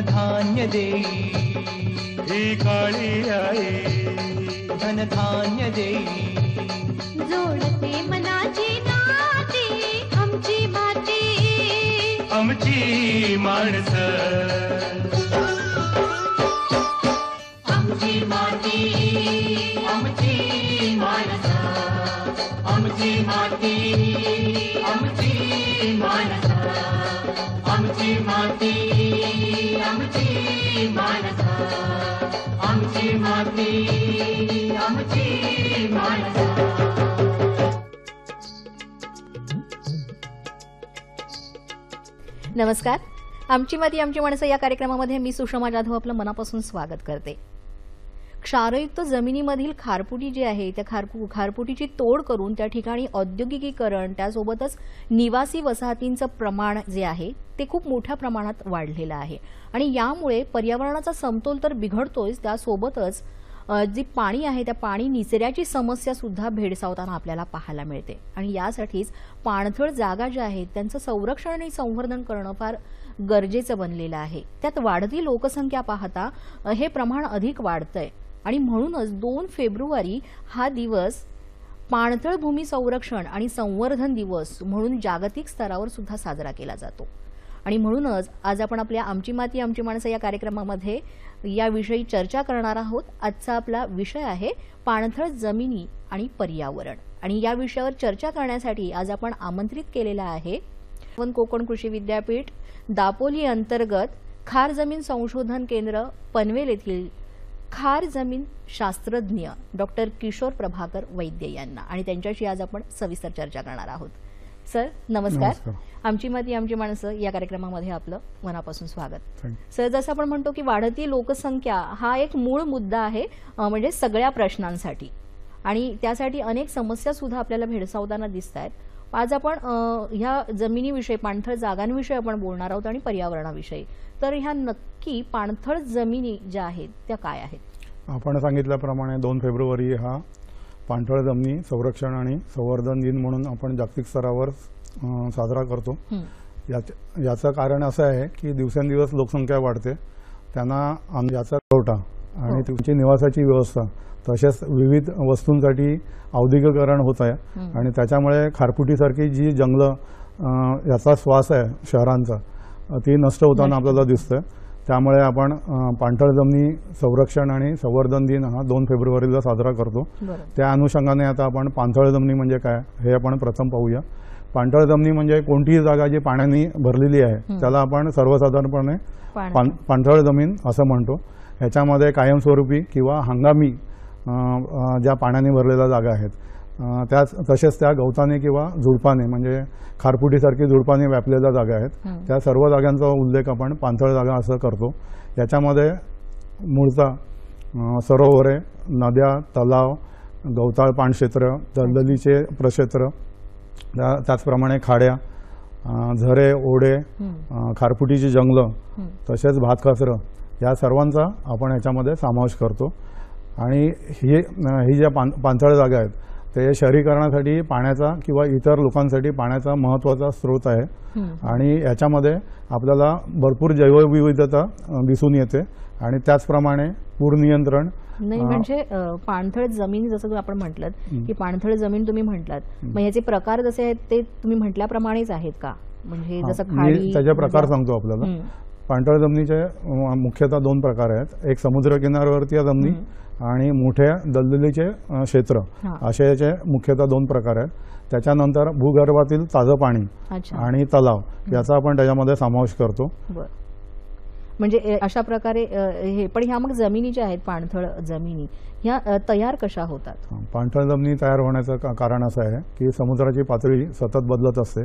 धन धान्य देई ही काली आई धन धान्य देई जोडते मनाची नाती आमची माती आमची माणसं आमची माती आमची माणसं आमची माती आमची माणसं आमची माती आमची माणसं आमची माती आमची माणसं नमस्कार. आमची माती आमची माणसं या कार्यक्रमामध्ये मी सुषमा जाधव आपलं मनापासून स्वागत करते. क्षारयुक्त जमिनीमधील खारपुटी जी आहे त्या खारपुटीची तोड करून त्या ठिकाणी औद्योगिकीकरण त्यासोबतच निवासी वसाहतींचं प्रमाण जे आहे ते खूप मोठ्या प्रमाणात वाढलेलं आहे आणि यामुळे पर्यावरणाचा समतोल तर बिघडतोयच त्यासोबतच जी पाणी आहे त्या पाणी निचऱ्याची समस्या सुद्धा भेडसावताना आपल्याला पाहायला मिळते आणि यासाठीच पाणथळ जागा ज्या आहेत त्यांचं संरक्षण आणि संवर्धन करणं फार गरजेचं बनलेलं आहे. त्यात वाढती लोकसंख्या पाहता हे प्रमाण अधिक वाढतंय आणि म्हणूनच 2 फेब्रुवारी हा दिवस पाणथळ भूमी संरक्षण आणि संवर्धन दिवस म्हणून जागतिक स्तरावर सुद्धा साजरा केला जातो आणि म्हणूनच आज आपण आपल्या आमची माती आमची माणसं या कार्यक्रमामध्ये याविषयी चर्चा करणार आहोत. आजचा आपला विषय आहे पाणथळ जमिनी आणि पर्यावरण आणि या विषयावर चर्चा करण्यासाठी आज आपण आमंत्रित केलेला आहे कोकण कृषी विद्यापीठ दापोली अंतर्गत खार जमीन संशोधन केंद्र पनवेल येथील खार जमीन शास्त्रज्ञ डॉक्टर किशोर प्रभाकर वैद्य यांना आणि त्यांच्याशी आज आपण सविस्तर चर्चा करणार आहोत. सर नमस्कार. आमची माती आमची माणसं या कार्यक्रमामध्ये आपलं मनापासून स्वागत. सर जसं आपण म्हणतो की वाढती लोकसंख्या हा एक मूळ मुद्दा आहे म्हणजे सगळ्या प्रश्नांसाठी आणि त्यासाठी अनेक समस्या सुद्धा आपल्याला भेडसावताना दिसतात. आज आपण ह्या जमिनीविषयी पाणथळ जागांविषयी आपण बोलणार आहोत आणि पर्यावरणाविषयी. तर ह्या नक्की पाणथळ जमिनी ज्या आहेत त्या काय आहेत? आपण सांगितल्याप्रमाणे 2 फेब्रुवारी हा पाणथळ जमिनी संरक्षण आणि संवर्धन दिन म्हणून आपण जागतिक स्तरावर साजरा करतो. याचं कारण असं आहे की दिवसेंदिवस लोकसंख्या वाढते त्यांना याचा पुरवठा आणि तुमची निवासाची व्यवस्था तसेच विविध वस्तूंसाठी औद्योगिकरण होत आहे आणि त्याच्यामुळे खारपुटीसारखी जी जंगलं याचा श्वास आहे शहरांचा ती नष्ट होताना आपल्याला दिसतंय. त्यामुळे आपण पाणथळ जमिनी संरक्षण आणि संवर्धन दिन हा 2 फेब्रुवारीला साजरा करतो. त्या अनुषंगाने आता आपण पाणथळ जमिनी म्हणजे काय हे आपण प्रथम पाहूया. पाणथळ जमिनी म्हणजे कोणतीही जागा जी पाण्याने भरलेली आहे त्याला आपण सर्वसाधारणपणे पाणथळ जमीन असं म्हणतो. ह्याच्यामध्ये कायमस्वरूपी किंवा हंगामी ज्या पाण्याने भरलेल्या जागा आहेत तसेच त्या गवताने किंवा झुडपाने म्हणजे खारपुटीसारखी झुडपाने व्यापलेल्या जागा आहेत त्या सर्व जागांचा उल्लेख आपण पाणथळ जागा असं करतो. याच्यामध्ये मूळचा सरोवरे नद्या तलाव गवताळ पाणक्षेत्र दलदलीचे प्रक्षेत्र त्याचप्रमाणे खाड्या झरे ओढे खारपुटीची जंगलं तसेच भातकासरं या सर्वांचा आपण याच्यामध्ये समावेश करतो आणि ही ज्या पाणथळ जागा आहेत ते शहरीकरणासाठी पाण्याचा किंवा इतर लोकांसाठी पाण्याचा महत्त्वाचा स्रोत आहे आणि याच्यामध्ये आपल्याला भरपूर जैवविविधता दिसून येते आणि त्याचप्रमाणे पूर नियंत्रण नाही म्हणजे पाणथळ जमीन जसं आपण म्हटलं की पाणथळ जमीन तुम्ही म्हटलात मग याचे प्रकार जसे आहेत ते तुम्ही म्हटल्याप्रमाणेच आहेत का म्हणजे जसं त्याचे प्रकार सांगतो आपल्याला. पाणथळ जमिनीचे मुख्यतः 2 प्रकार आहेत. एक समुद्रकिनाऱ्यावरती जमिनी आणि मोठ्या दलदलीचे क्षेत्र असे याचे मुख्यतः 2 प्रकार आहेत. त्याच्यानंतर भूगर्भातील ताजं पाणी आणि तलाव याचा आपण त्याच्यामध्ये समावेश करतो. म्हणजे अशा प्रकारे हे पण ह्या मग जमिनी ज्या आहेत पाणथळ जमिनी ह्या तयार कशा होतात? पाणथळ जमिनी तयार होण्याचं कारण असं आहे की समुद्राची पातळी सतत बदलत असते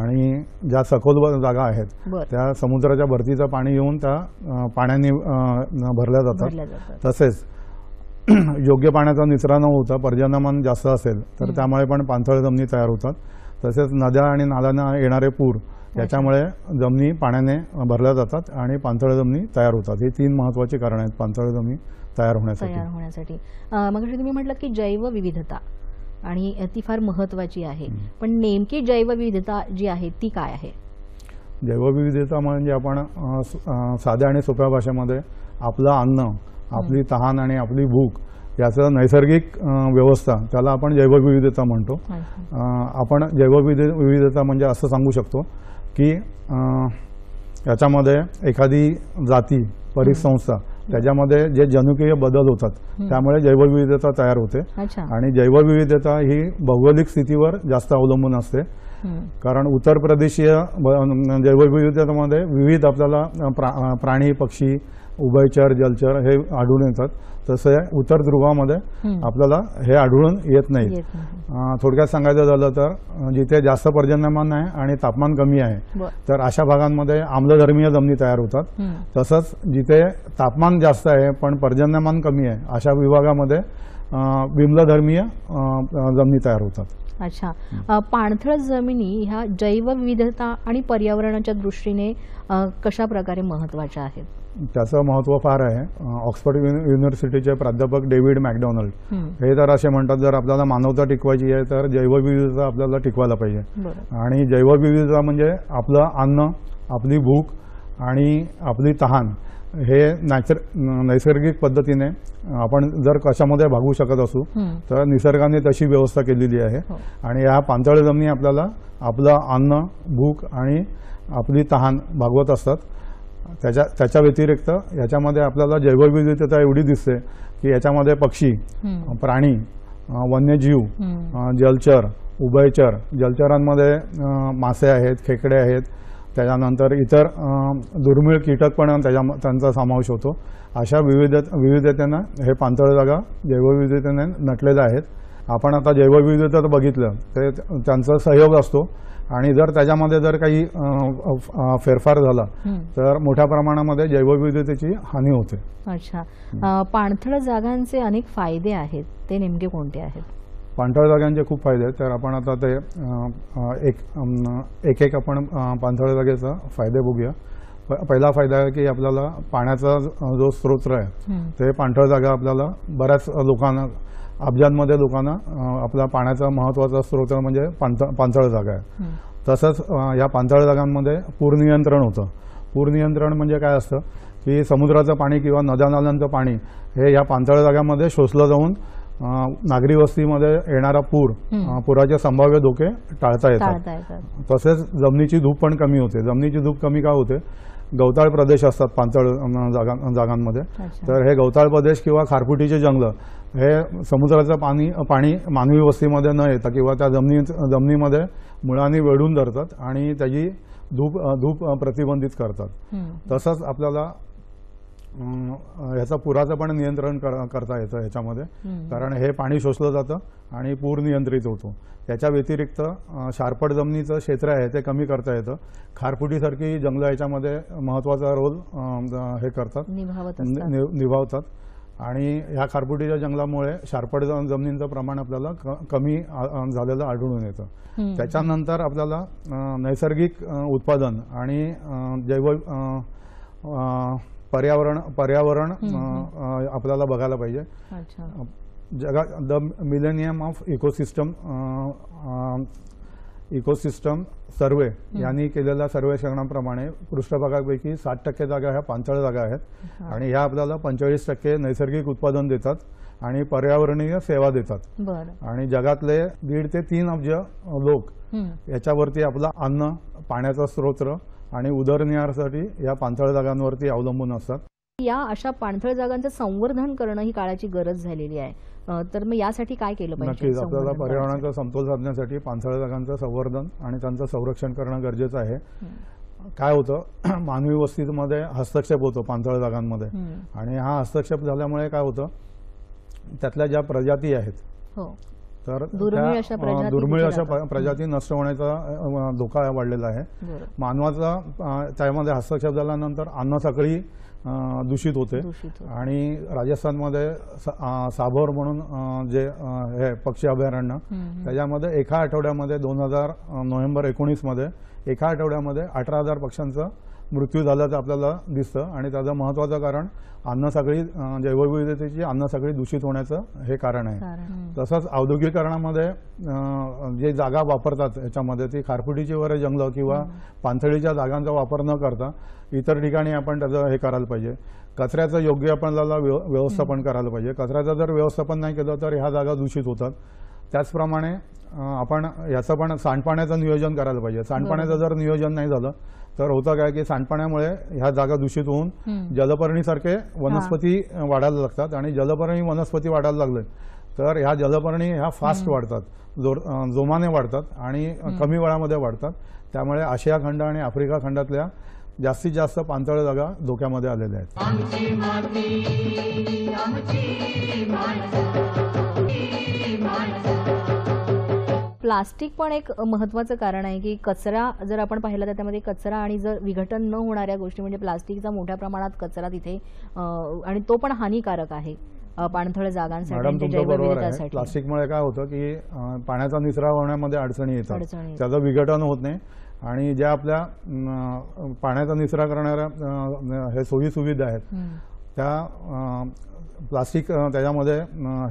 आणि ज्या सखोल जागा आहेत त्या समुद्राच्या भरतीचं पाणी येऊन त्या पाण्याने भरल्या जातात. तसेच योग्य पाण्याचा निचरा न होता पर्जन्यमान जास्त असेल तर त्यामुळे पण पाणथळ जमिनी तयार होतात. तसेच नद्या आणि नाल्यांना येणारे पूर याच्यामुळे जमिनी पाण्याने भरल्या जातात आणि पाणथळ जमिनी तयार होतात. हे 3 महत्त्वाची कारणं आहेत पाणथळ जमिनी तयार होण्यासाठी. मग तुम्ही म्हटलं की जैवविविधता आणि ती फार महत्त्वाची आहे पण नेमकी जैवविविधता जी आहे ती काय आहे? जैवविविधता म्हणजे आपण साध्या आणि सोप्या भाषेमध्ये आपलं अन्न, आपली तहान आणि आपली भूक याचा नैसर्गिक व्यवस्था त्याला आपण जैवविविधता म्हणतो। आपण जैवविविधता म्हणजे असं सांगू शकतो की याच्यामध्ये एखादी जाती परिसंस्था त्याच्यामध्ये जे जनुकीय बदल होतात त्यामुळे जैवविविधता तयार होते। आणि जैवविविधता ही भौगोलिक स्थितीवर जास्त अवलंबून असते, कारण उत्तर प्रदेशीय जैवविविधतेमध्ये विविध आपल्याला प्राणी पक्षी उभयचर जलचर हे आढळून येतात, तसे उत्तर ध्रुवामध्ये आपल्याला हे आढळून येत नाही। थोडक्यात सांगायचं झालं तर जिथे जास्त पर्जन्यमान आहे आणि तापमान कमी आहे तर अशा भागांमध्ये आम्लधर्मीय जमिनी तयार होतात, तसंच जिथे तापमान जास्त आहे पण पर्जन्यमान कमी आहे अशा विभागामध्ये विम्लधर्मीय जमिनी तयार होतात। अच्छा, पाणथळ जमिनी ह्या जैवविविधता आणि पर्यावरणाच्या दृष्टीने कशा प्रकारे महत्त्वाच्या आहेत? त्याचं महत्त्व फार आहे। ऑक्सफर्ड युनिव्हर्सिटीचे प्राध्यापक डेव्हिड मॅकडोनाल्ड हे तर असे म्हणतात, जर आपल्याला मानवता टिकवायची आहे तर जैवविविधता आपल्याला टिकवायला पाहिजे। आणि जैवविविधता म्हणजे आपलं अन्न, आपली भूक आणि आपली तहान हे नैसर्गिक पद्धतीने आपण जर कशामध्ये भागू शकत असू तर निसर्गाने तशी व्यवस्था केलेली आहे। आणि या पाणथळ जमिनी आपल्याला आपलं अन्न, भूक आणि आपली तहान भागवत असतात। त्याच्या व्यतिरिक्त याच्यामध्ये आपल्याला जैवविविधता एवढी दिसते की याच्यामध्ये पक्षी, प्राणी, वन्यजीव, जलचर, उभयचर, जलचरांमध्ये मासे आहेत, खेकडे आहेत, त्याच्यानंतर इतर दुर्मिळ कीटक पण त्यांचा समावेश होतो। अशा विविधतेने हे पाणथळ जागा जैवविविधतेने नटलेल्या आहेत। आपण आता जैवविविधता बघितलं तर त्यांचा सहयोग असतो आणि जर त्याच्यामध्ये जर काही फेरफार झाला तर मोठ्या प्रमाणामध्ये जैवविविधतेची हानी होते। अच्छा, पाणथळ जागांचे अनेक फायदे आहेत, ते नेमके कोणते आहेत? पाणथळ जागांचे खूप फायदे आहेत, तर आपण आता ते एक एक आपण पाणथळ जागेचा फायदे बघूया। पहिला फायदा आहे की आपल्याला पाण्याचा जो स्रोत आहे ते पाणथळ जागा आपल्याला बऱ्याच लोकांना अब्जांमध्ये लोकांना आपला पाण्याचा महत्त्वाचा स्रोत म्हणजे पाणथळ जागा आहे। तसंच या पाणथळ जागांमध्ये पूर नियंत्रण होतं। पूर नियंत्रण म्हणजे काय असतं की समुद्राचं पाणी किंवा नद्या नाल्यांचं पाणी हे या पाणथळ जागांमध्ये शोषलं जाऊन नागरी वस्तीमध्ये येणारा पुराचे संभाव्य धोके टाळता येतात। तसेच जमिनीची धूप पण कमी होते। जमिनीची धूप कमी का होते? गवताळ प्रदेश असतात पाणथळ जागांमध्ये, तर हे गवताळ प्रदेश किंवा खारफुटीचे जंगलं हे समुद्राचं पाणी मानवी वस्तीमध्ये न येता किंवा त्या जमिनीमध्ये मुळांनी वेढून धरतात आणि त्याची धूप प्रतिबंधित करतात। तसंच आपल्याला याचा पुराचं पण नियंत्रण करता येतं याच्यामध्ये, कारण हे पाणी शोषलं जातं आणि पूर नियंत्रित होतो। याच्या व्यतिरिक्त शारपट जमिनीचं क्षेत्र आहे ते कमी करता येतं। खारफुटीसारखी जंगलं याच्यामध्ये महत्त्वाचा रोल हे करतात, निभावतात। आणि ह्या खारफुटीच्या जंगलामुळे शारपट जमिनींचं प्रमाण आपल्याला कमी झालेलं आढळून येतं। त्याच्यानंतर आपल्याला नैसर्गिक उत्पादन आणि जैव पर्यावरण आपल्याला बघायला पाहिजे। जगात the millennium of ecosystem survey यांनी केलेल्या सर्वेक्षणाप्रमाणे पृष्ठभागापैकी 60% जागा ह्या पाणथळ जागा आहेत आणि ह्या आपल्याला 45% नैसर्गिक उत्पादन देतात आणि पर्यावरणीय सेवा देतात। आणि जगातले 1.5 ते 3 अब्ज लोक याच्यावरती आपला अन्न, पाण्याचा स्रोत आणि उदरनिर्वाहासाठी या पाणथळ जागांवरती अवलंबून असतात। या अशा पाणथळ जागांचं संवर्धन करणं ही काळाची गरज झालेली आहे, तर मग यासाठी काय केलं पाहिजे? नक्कीच आपल्याला पर्यावरणाचा समतोल साधण्यासाठी पाणथळ जागांचं संवर्धन आणि त्यांचं संरक्षण करणं गरजेचं आहे। काय होतं, मानवी वस्तीमध्ये हस्तक्षेप होतो पाणथळ जागांमध्ये आणि हा हस्तक्षेप झाल्यामुळे काय होतं, त्यातल्या ज्या प्रजाती आहेत तर दुर्मिळ अशा प्रजाती नष्ट होण्याचा धोका वाढलेला आहे। मानवाचा त्यामध्ये हस्तक्षेप झाल्यानंतर अन्नसाखळी दूषित होते आणि राजस्थानमध्ये साभोर म्हणून जे हे पक्षी अभयारण्य त्याच्यामध्ये एका आठवड्यामध्ये 2019 मध्ये 18,000 पक्ष्यांचं मृत्यू झाल्याचं आपल्याला दिसतं आणि त्याचं महत्त्वाचं कारण अन्नसाखळी जैवविविधतेची अन्नसाखळी दूषित होण्याचं हे कारण आहे। तसंच औद्योगिकीकरणामध्ये जे जागा वापरतात याच्यामध्ये ती खारफुटीची वगैरे जंगल किंवा पानसळीच्या जागांचा वापर न करता इतर ठिकाणी आपण त्याचं हे करायला पाहिजे। कचऱ्याचं योग्य आपल्याला व्यवस्थापन करायला पाहिजे। कचऱ्याचं जर व्यवस्थापन नाही केलं तर ह्या जागा दूषित होतात। त्याचप्रमाणे आपण याचं पण सांडपाण्याचं नियोजन करायला पाहिजे। सांडपाण्याचं जर नियोजन नाही झालं तर होता काय की सांडपाण्यामुळे ह्या जागा दूषित होऊन जलपर्णीसारखे वनस्पती वाढायला लागतात आणि जलपर्णी वनस्पती वाढायला लागले तर ह्या जलपर्णी ह्या फास्ट वाढतात, जोमाने वाढतात आणि कमी वेळामध्ये वाढतात। त्यामुळे आशिया खंड आणि आफ्रिका खंडातल्या जास्तीत जास्त पाणथळ जागा धोक्यामध्ये आलेल्या आहेत। प्लास्टिक पण एक महत्त्वाचं कारण आहे की कचरा जर आपण पाहिलं तर त्यामध्ये कचरा आणि जर विघटन न होणाऱ्या गोष्टी म्हणजे प्लास्टिकचा मोठ्या प्रमाणात कचरा तिथे आणि तो पण हानिकारक आहे पाणथळ जागांसाठी जैवविविधतेसाठी। प्लास्टिकमुळे काय होतं की पाण्याचा निचरा होण्यामध्ये अडचणी येतात, त्याचं विघटन होत नाही आणि ज्या आपल्या पाण्याचा निचरा करणाऱ्या हे सोयी सुविधा आहेत त्या प्लास्टिक त्याच्यामध्ये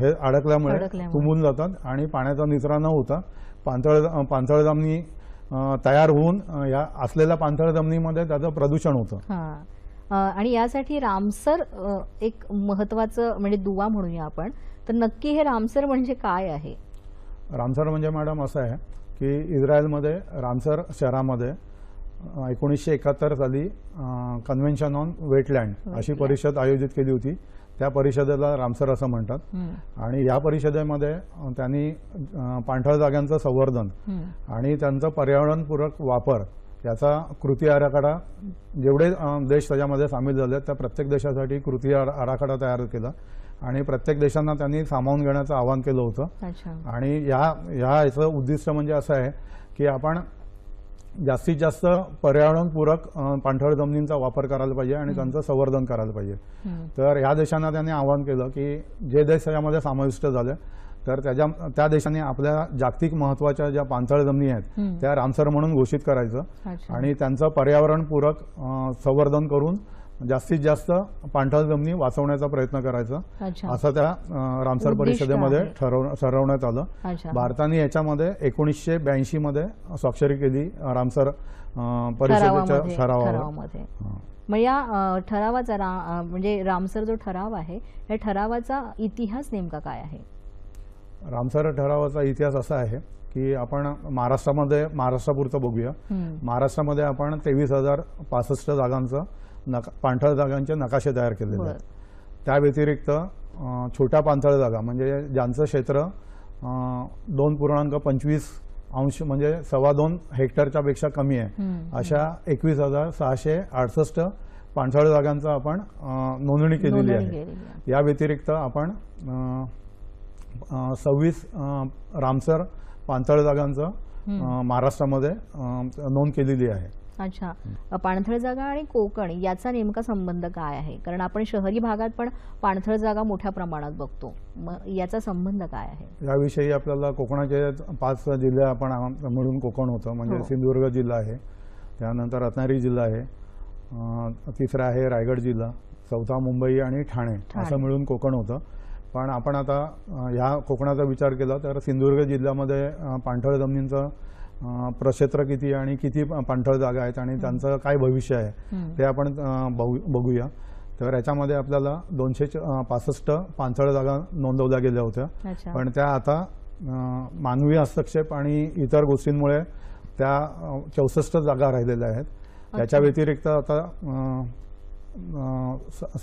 हे अडकल्यामुळे तुंबून जातात आणि पाण्याचा निचरा न होता पाणथळ जमिनी तयार होऊन या असलेल्या पाणथळ जमिनीमध्ये त्याचं प्रदूषण होतं। आणि यासाठी रामसर एक महत्त्वाचं म्हणजे दुवा म्हणूया आपण। तर नक्की हे रामसर म्हणजे काय आहे? रामसर म्हणजे मॅडम असं आहे की इस्रायलमध्ये रामसर शहरामध्ये 1971 साली कन्व्हेन्शन ऑन वेटलँड अशी परिषद आयोजित केली होती। त्या परिषदेला रामसर असं म्हणतात आणि या परिषदेमध्ये त्यांनी पाणथळ जागांचं संवर्धन आणि त्यांचा पर्यावरणपूरक वापर याचा कृती आराखडा जेवढे देश त्याच्यामध्ये सामील झाले त्या प्रत्येक देशासाठी कृती आराखडा तयार केला आणि प्रत्येक देशांना त्यांनी सामावून घेण्याचं आवाहन केलं होतं। आणि याचं उद्दिष्ट म्हणजे असं आहे की आपण जास्तीत जास्त पर्यावरणपूरक पाणथळ जमिनींचा वापर करायला पाहिजे आणि त्यांचं संवर्धन करायला पाहिजे। तर ह्या देशांना त्यांनी आवाहन केलं की जे देश त्याच्यामध्ये समाविष्ट झाले तर त्या देशांनी आपल्या जागतिक महत्त्वाच्या ज्या पाणथळ जमिनी आहेत त्या रामसर म्हणून घोषित करायचं आणि त्यांचं पर्यावरणपूरक संवर्धन करून जास्तीत जास्त पाणथळ जमिनी वाचवण्याचा प्रयत्न करायचा असं त्या रामसर परिषदेमध्ये ठरवण्यात आलं। भारताने याच्यामध्ये 1982 मध्ये स्वाक्षरी केली रामसर परिषदेच्या ठरावामध्ये। मग या ठरावाचा म्हणजे रामसर जो ठराव आहे या ठरावाचा इतिहास नेमका काय आहे? रामसर ठरावाचा इतिहास असा आहे की आपण महाराष्ट्रापुरतं बघूया। महाराष्ट्रामध्ये आपण 23,065 जागांचं पाणथळ जागांचे नकाशे तयार केलेले आहेत। त्या व्यतिरिक्त छोटा पाणथळ जागा म्हणजे ज्यांचं क्षेत्र 2.25 अंश म्हणजे 2.25 हेक्टरच्या पेक्षा कमी आहे अशा 21,668 पाणथळ जागांचा आपण नोंदणी केलेली आहे। या व्यतिरिक्त आपण 26 रामसर पाणथळ जागांचं महाराष्ट्रामध्ये नोंद केलेली आहे। अच्छा, पाणथळ जागा आणि कोकण याचा नेमका संबंध काय आहे? कारण आपण शहरी भागात पण पाणथळ जागा मोठ्या प्रमाणात बघतो, याचा संबंध काय आहे? याविषयी आपल्याला कोकणाचे 5 जिल्हे आपण मिळून कोकण होतं म्हणजे सिंधुदुर्ग जिल्हा आहे, त्यानंतर रत्नागिरी जिल्हा आहे, तिसरा आहे रायगड जिल्हा, चौथा मुंबई आणि ठाणे असं मिळून कोकण होतं। पण आपण आता ह्या कोकणाचा विचार केला तर सिंधुदुर्ग जिल्ह्यामध्ये पाणथळ जमिनींचं प्रक्षेत्र किती आणि किती पाणथळ जागा आहेत आणि त्यांचं काय भविष्य आहे ते आपण बघूया। तर याच्यामध्ये आपल्याला 265 पाणथळ जागा नोंदवल्या गेल्या होत्या पण त्या आता मानवी हस्तक्षेप आणि इतर गोष्टींमुळे त्या 64 जागा राहिलेल्या आहेत। त्याच्या व्यतिरिक्त आता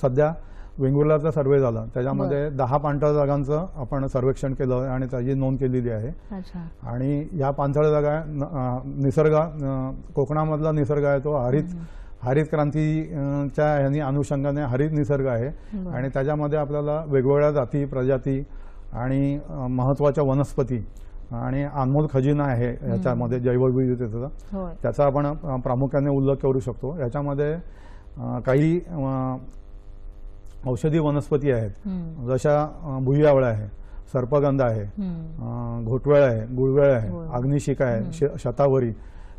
सध्या वेंगुर्लाचा सर्वे झाला त्याच्यामध्ये 10 पाणथळ जागांचं आपण सर्वेक्षण केलं आणि त्याची नोंद केलेली आहे। आणि या पाणथळ जागा निसर्ग कोकणामधला निसर्ग आहे तो हरित क्रांतीच्या ह्यानी अनुषंगाने हरित निसर्ग आहे आणि त्याच्यामध्ये आपल्याला वेगवेगळ्या जाती प्रजाती आणि महत्त्वाच्या वनस्पती आणि अनमोल खजिना आहे याच्यामध्ये जैवविविधतेचा, त्याचा आपण प्रामुख्याने उल्लेख करू शकतो। याच्यामध्ये काही औषधी वनस्पती आहेत जशा भुईआवळा आहे, सर्पगंध आहे, घोटवेळ आहे, गुळवेळ आहे, अग्निशिखा आहे, शतावरी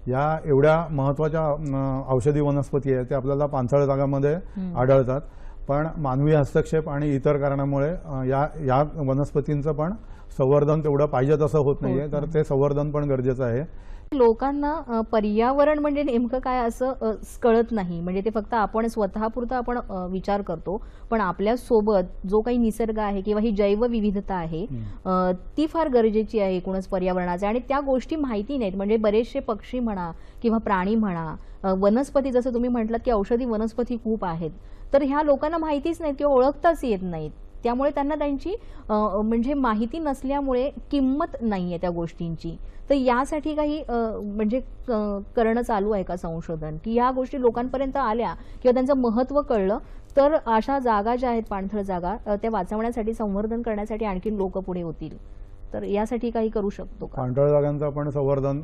या एवढ्या महत्त्वाच्या औषधी वनस्पती आहेत ते आपल्याला पानसळ जागांमध्ये आढळतात, पण मानवी हस्तक्षेप आणि इतर कारणांमुळे या वनस्पतींचं पण संवर्धन तेवढं पाहिजे तसं होत नाहीये, तर ते संवर्धन पण गरजेचं आहे। लोकांना पर्यावरण म्हणजे नेमकं काय असं कळत नाही, म्हणजे ते फक्त आपण स्वतःपुरता आपण विचार करतो, पण आपल्या सोबत जो काही निसर्ग आहे किंवा ही जैवविविधता आहे ती फार गरजेची आहे एकूणच पर्यावरणाचे, आणि त्या गोष्टी माहिती नाहीत। म्हणजे बरेचसे पक्षी म्हणा किंवा प्राणी म्हणा, वनस्पती जसं तुम्ही म्हटलात की औषधी वनस्पती खूप आहेत, तर ह्या लोकांना माहितीच नाहीत किंवा ओळखताच येत नाहीत, त्यामुळे त्यांना त्यांची म्हणजे माहिती नसल्यामुळे किंमत नाहीये त्या गोष्टींची। तर यासाठी काही म्हणजे करणं चालू आहे का संशोधन की या गोष्टी लोकांपर्यंत आल्या किंवा त्यांचं महत्त्व कळलं तर अशा जागा ज्या आहेत पाणथळ जागा त्या वाचवण्यासाठी संवर्धन करण्यासाठी आणखी लोक पुढे होतील, तर यासाठी काही करू शकतो का? पाणथळ जागांचं आपण संवर्धन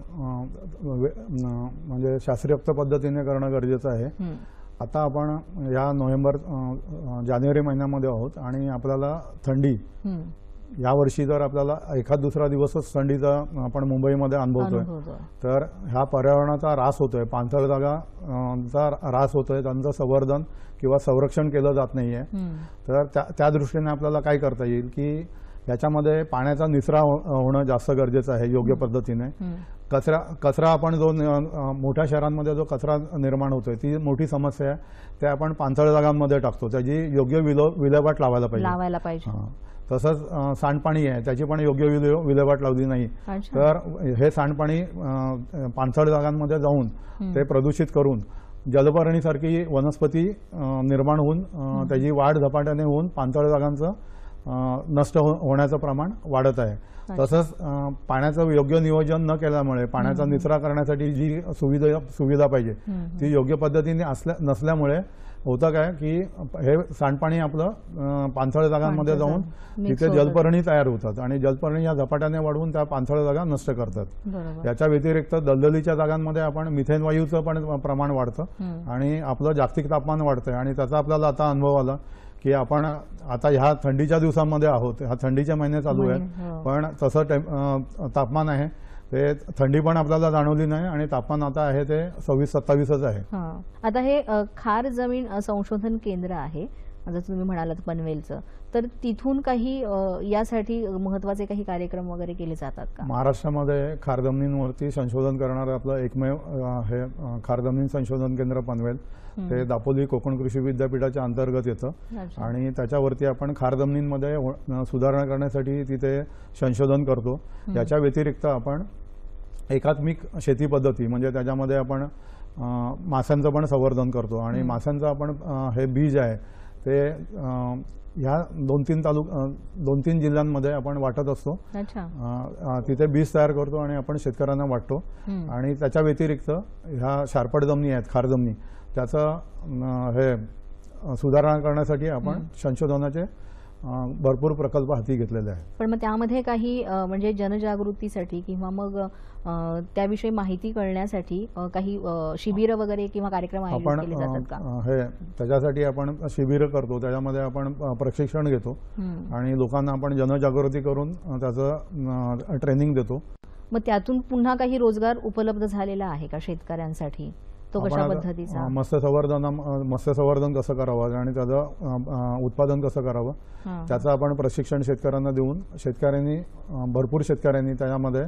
म्हणजे शास्त्रोक्त पद्धतीने करणं गरजेचं आहे। आता आपण या नोव्हेंबर जानेवारी महिन्यामध्ये आहोत आणि आपल्याला थंडी या वर्षी जर आपल्याला एखाद दुसरा दिवसच थंडीचा आपण मुंबईमध्ये अनुभवतोय, तर ह्या पर्यावरणाचा ऱ्हास होतोय, पाणथळ जागांचा ऱ्हास होतोय, त्यांचं संवर्धन किंवा संरक्षण केलं जात नाहीये। तर त्या दृष्टीने आपल्याला काय करता येईल की याच्यामध्ये पाण्याचा निचरा होणं जास्त गरजेचं आहे योग्य पद्धतीने। कचरा आपण जो मोठ्या शहरांमध्ये जो कचरा निर्माण होतोय ती मोठी समस्या आहे, ते आपण पाणथळ जागांमध्ये टाकतो, त्याची योग्य विल्हेवाट लावायला पाहिजे। तसंच सांडपाणी आहे त्याची पण योग्य विल्हेवाट लावली नाही तर हे सांडपाणी पाणथळ जागांमध्ये जाऊन ते प्रदूषित करून जलपर्णीसारखी वनस्पती निर्माण होऊन त्याची वाढ झपाट्याने होऊन पाणथळ जागांचं नष्ट होण्याचं प्रमाण वाढत आहे। तसंच पाण्याचं योग्य नियोजन न केल्यामुळे पाण्याचा निचरा करण्यासाठी जी सुविधा पाहिजे ती योग्य पद्धतीने नसल्यामुळे होतं काय की हे सांडपाणी आपलं पाणथळ जागांमध्ये जाऊन तिथे जलपर्णी तयार होतात आणि जलपर्णी या झपाट्याने वाढवून त्या पाणथळ जागा नष्ट करतात। याच्या व्यतिरिक्त दलदलीच्या जागांमध्ये आपण मिथेन वायूचं पण प्रमाण वाढतं आणि आपलं जागतिक तापमान वाढतंय आणि त्याचा आपल्याला आता अनुभव आला की आपण आता ह्या थंडीच्या दिवसांमध्ये आहोत, ह्या थंडीच्या महिने चालू आहेत, पण तसं तापमान आहे ते थंडी पण आपल्याला जाणवली नाही आणि तापमान आता आहे ते 26-27च आहे। आता हे खार जमीन संशोधन केंद्र आहे जसं तुम्ही म्हणालात पनवेलचं, तर तिथून काही यासाठी महत्त्वाचे काही कार्यक्रम वगैरे केले जातात का? महाराष्ट्रामध्ये खार जमिनींवरती संशोधन करणारं आपलं एकमेव हे खार जमीन संशोधन केंद्र पनवेल, ते दापोली कोकण कृषी विद्यापीठाच्या अंतर्गत येतं आणि त्याच्यावरती आपण खार जमिनींमध्ये सुधारणा करण्यासाठी तिथे संशोधन करतो। याच्या व्यतिरिक्त आपण एकात्मिक शेती पद्धती म्हणजे त्याच्यामध्ये आपण माशांचं पण संवर्धन करतो आणि माशांचं आपण हे बीज आहे ते ह्या 2-3 जिल्ह्यांमध्ये आपण वाटत असतो, तिथे बीज तयार करतो आणि आपण शेतकऱ्यांना वाटतो। आणि त्याच्या व्यतिरिक्त ह्या शारपड जमिनी आहेत खार जमिनी त्याचं हे सुधारणा करण्यासाठी आपण संशोधनाचे भरपूर प्रकल्प हाती घेतलेले आहेत। पण मग त्यामध्ये काही म्हणजे जनजागृतीसाठी किंवा मग त्याविषयी माहिती कळण्यासाठी काही शिबिर वगैरे किंवा कार्यक्रम आयोजित केले जातात का? हे त्याच्यासाठी आपण शिबिर करतो, त्याच्यामध्ये आपण प्रशिक्षण घेतो आणि लोकांना आपण जनजागृती करून त्याचं ट्रेनिंग देतो। मग त्यातून पुन्हा काही रोजगार उपलब्ध झालेला आहे का शेतकऱ्यांसाठी? तो कशा पद्धतीचा मत्स्य संवर्धन कसं करावं आणि त्याचं उत्पादन कसं करावं त्याचं आपण प्रशिक्षण शेतकऱ्यांना देऊन भरपूर शेतकऱ्यांनी त्यामध्ये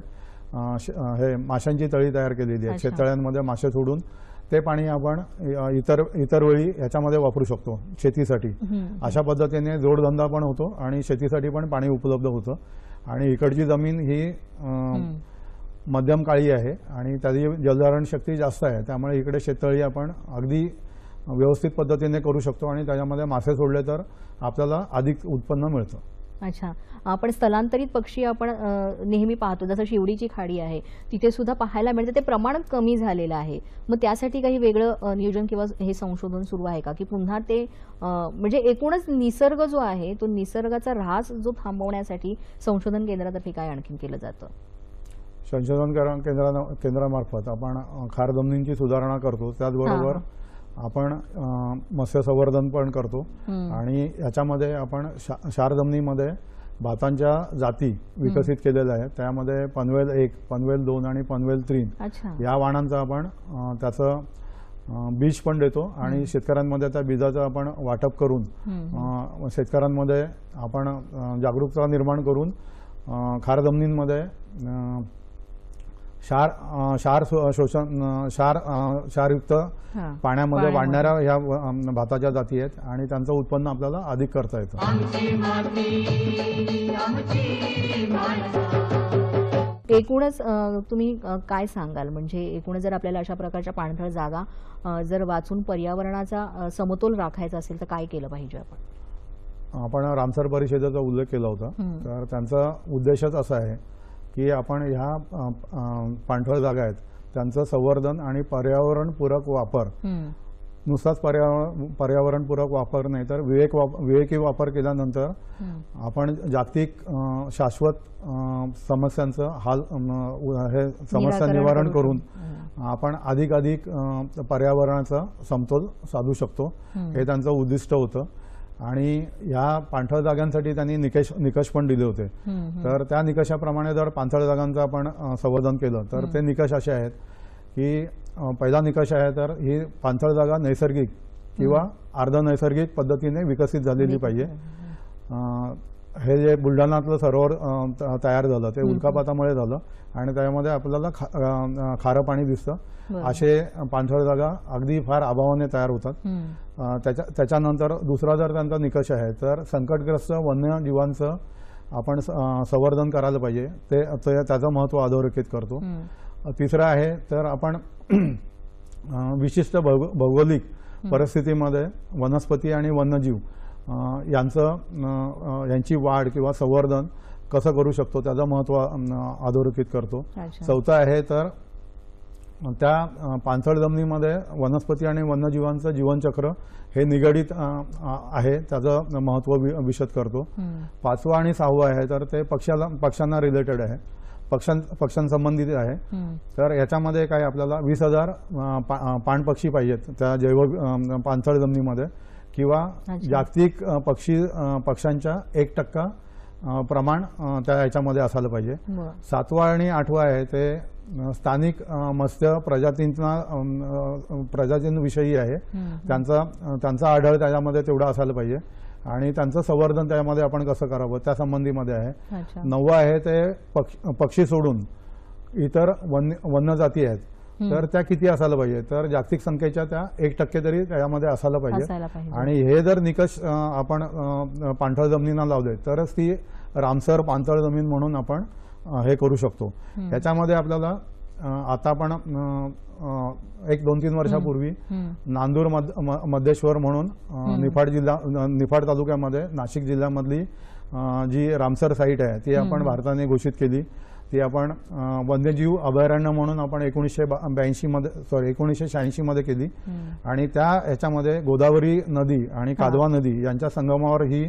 हे माशांची तळी तयार केलेली आहे। शेततळ्यांमध्ये मासे सोडून ते पाणी आपण इतर वेळी याच्यामध्ये वापरू शकतो शेतीसाठी, अशा पद्धतीने जोडधंदा पण होतो आणि शेतीसाठी पण पाणी उपलब्ध होतं। आणि इकडची जमीन ही मध्यम काळी आहे आणि त्याची जलधारण शक्ती जास्त आहे, त्यामुळे इकडे शेततळी आपण अगदी व्यवस्थित पद्धतीने करू शकतो आणि त्याच्यामध्ये मासे सोडले तर आपल्याला अधिक उत्पन्न मिळतं। अच्छा, आपण स्थलांतरित पक्षी आपण नेहमी पाहतो, जसं शिवडीची खाडी आहे तिथे सुद्धा पाहायला मिळते, ते प्रमाण कमी झालेलं आहे। मग त्यासाठी काही वेगळं नियोजन किंवा हे संशोधन सुरू आहे का की पुन्हा ते म्हणजे एकूणच निसर्ग जो आहे तो निसर्गाचा ऱ्हास जो थांबवण्यासाठी संशोधन केंद्रातर्फे काय आणखी केलं जातं? संशोधन केंद्रामार्फत आपण खार जमिनींची सुधारणा करतो, त्याचबरोबर आपण मत्स्य संवर्धन पण करतो आणि याच्यामध्ये आपण शार जमिनीमध्ये भातांच्या जाती विकसित केलेल्या आहेत। त्यामध्ये पनवेल 1, पनवेल 2 आणि पनवेल 3 या वाणांचा आपण त्याचं बीज पण देतो आणि शेतकऱ्यांमध्ये त्या बीजाचं आपण वाटप करून शेतकऱ्यांमध्ये आपण जागरूकता निर्माण करून खार जमिनींमध्ये क्षारयुक्त पाण्यामध्ये वाढणाऱ्या या भाताच्या जाती आहेत आणि त्यांचं उत्पन्न आपल्याला अधिक करता येतं। एकूणच तुम्ही काय सांगाल, म्हणजे एकूणच जर आपल्याला अशा प्रकारच्या पाणथळ जागा जर वाचून पर्यावरणाचा समतोल राखायचा असेल तर काय केलं पाहिजे? आपण रामसर परिषदेचा उल्लेख केला होता, तर त्यांचा उद्देशच असा आहे कि आपण ह्या पाणथळ जागा आहेत त्यांचं संवर्धन आणि पर्यावरणपूरक वापर, नुसताच पर्यावरणपूरक वापर नाही तर विवेकी वापर केल्यानंतर आपण जागतिक शाश्वत समस्यांचं समस्या निवारण करून आपण अधिकाधिक पर्यावरणाचा समतोल साधू शकतो, हे त्यांचं उद्दिष्ट होतं। आणि या पाणथळ जागांसाठी त्यांनी निकष पण दिले होते, तर त्या निकषाप्रमाणे जर पाणथळ जागांचं आपण संवर्धन केलं तर ते निकष असे आहेत की पहिला निकष आहे तर ही पाणथळ जागा नैसर्गिक किंवा अर्ध नैसर्गिक पद्धतीने विकसित झालेली पाहिजे। हे जे बुलढाणातलं सरोवर तयार झालं ते उल्कापातामुळे झालं आणि त्यामध्ये आपल्याला खारं पाणी दिसतं, असे पाणथळ जागा अगदी फार अभावाने तयार होतात। त्याच्यानंतर दुसरा जर त्यांचा निकष आहे तर संकटग्रस्त वन्य जीवांचं आपण संवर्धन करायला पाहिजे, ते त्याचं महत्त्व अधोरेखित करतो। तिसरा आहे तर आपण विशिष्ट भौगोलिक परिस्थितीमध्ये वनस्पती आणि वन्यजीव यांची वाढ किंवा संवर्धन कसं करू शकतो त्याचं महत्त्व अधोरेखित करतो। चौथा आहे तर त्या पाणथळ जमिनीमध्ये वनस्पती आणि वन्यजीवांचं जीवनचक्र हे निगडित आहे, त्याचं महत्त्व विशद करतो। पाचवा आणि सहावा आहे तर ते पक्ष्यांना रिलेटेड आहे, पक्षांसंबंधित आहे। तर याच्यामध्ये काय आपल्याला 20,000 पाणपक्षी पाहिजेत त्या जैव पाणथळ जमिनीमध्ये, किंवा जागतिक पक्षांच्या 1% प्रमाण त्या याच्यामध्ये असायला पाहिजे। सातवा आणि आठवा आहे ते स्थानिक मत्स्य प्रजातींविषयी आहे, त्यांचा आढळ त्याच्यामध्ये तेवढा असायला पाहिजे आणि त्यांचं संवर्धन त्यामध्ये आपण कसं करावं त्या संबंधीमध्ये आहे। नववा आहे ते पक्षी सोडून इतर वन्य जाती आहेत तर त्या किती असायला पाहिजे, तर जागतिक संख्येच्या त्या 1% तरी त्यामध्ये असायला पाहिजे। आणि हे जर निकष आपण पाणथळ जमिनींना लावले तरच ती रामसर पाणथळ जमीन म्हणून आपण हे करू शकतो। त्याच्यामध्ये आपल्याला आता आपण 1-2-3 वर्षापूर्वी नांदूर मध्येश्वर म्हणून निफाड तालुक्यामध्ये नाशिक जिल्ह्यामधली जी रामसर साईट आहे ती आपण भारताने घोषित केली। ती आपण वन्यजीव अभयारण्य म्हणून आपण 1986 मध्ये केली आणि त्या ह्याच्यामध्ये गोदावरी नदी आणि कादवा नदी यांच्या संगमावर ही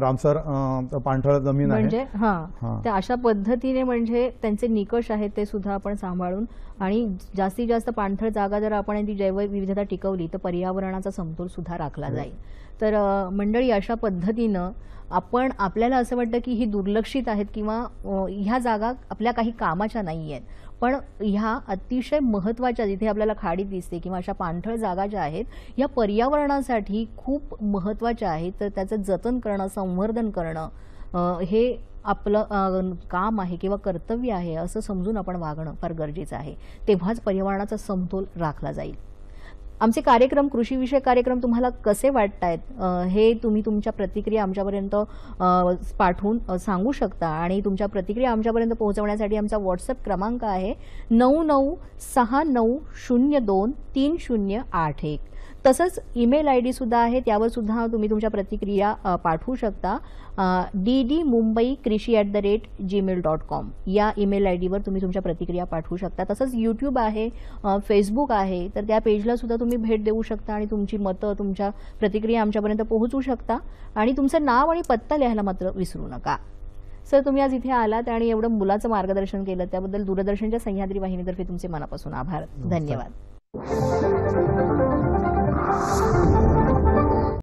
रामसर पाणथळ जमीन आहे। त्या अशा पद्धतीने म्हणजे त्यांचे निकष आहेत ते सुद्धा आपण सांभाळून आणि जास्तीत जास्त पाणथळ जागा जर आपण ती जैवविविधता टिकवली तर पर्यावरणाचा समतोल सुद्धा राखला जाईल। तर मंडळी अशा पद्धतीनं आपण आपल्याला असं वाटतं की ही दुर्लक्षित आहेत किंवा ह्या जागा आपल्या काही कामाच्या नाही आहेत, पण ह्या अतिशय महत्त्वाच्या जिथे आपल्याला खाडी दिसते किंवा अशा पाणथळ जागा ज्या आहेत ह्या पर्यावरणासाठी खूप महत्त्वाच्या आहेत। तर त्याचं जतन करणं, संवर्धन करणं हे आपलं काम आहे किंवा कर्तव्य आहे असं समजून आपण वागणं फार गरजेचं आहे, तेव्हाच पर्यावरणाचा समतोल राखला जाईल। आमचे कार्यक्रम, कृषी विषयक कार्यक्रम तुम्हाला कसे वाटतायत हे तुम्ही तुमच्या प्रतिक्रिया आमच्यापर्यंत पाठवून सांगू शकता आणि तुमच्या प्रतिक्रिया आमच्यापर्यंत पोहोचवण्यासाठी आमचा व्हॉट्सअप क्रमांक आहे 9969023081। तसंच ईमेल आयडी सुद्धा आहे, त्यावर सुद्धा तुम्ही तुमच्या प्रतिक्रिया पाठवू शकता DD mumbai krishi@gmail.com या ईमेल आयडीवर तुम्ही तुमच्या प्रतिक्रिया पाठवू शकता। तसंच यूट्यूब आहे, फेसबुक आहे, तर त्या पेजला सुद्धा तुम्ही भेट देऊ शकता आणि तुमची मतं, तुमच्या प्रतिक्रिया आमच्यापर्यंत पोहोचू शकता आणि तुमचं नाव आणि पत्ता लिहायला मात्र विसरू नका। सर, तुम्ही आज इथे आलात आणि एवढं मुलाचं मार्गदर्शन केलं त्याबद्दल दूरदर्शनच्या सह्याद्री वाहिनीतर्फे तुमचे मनापासून आभार, धन्यवाद।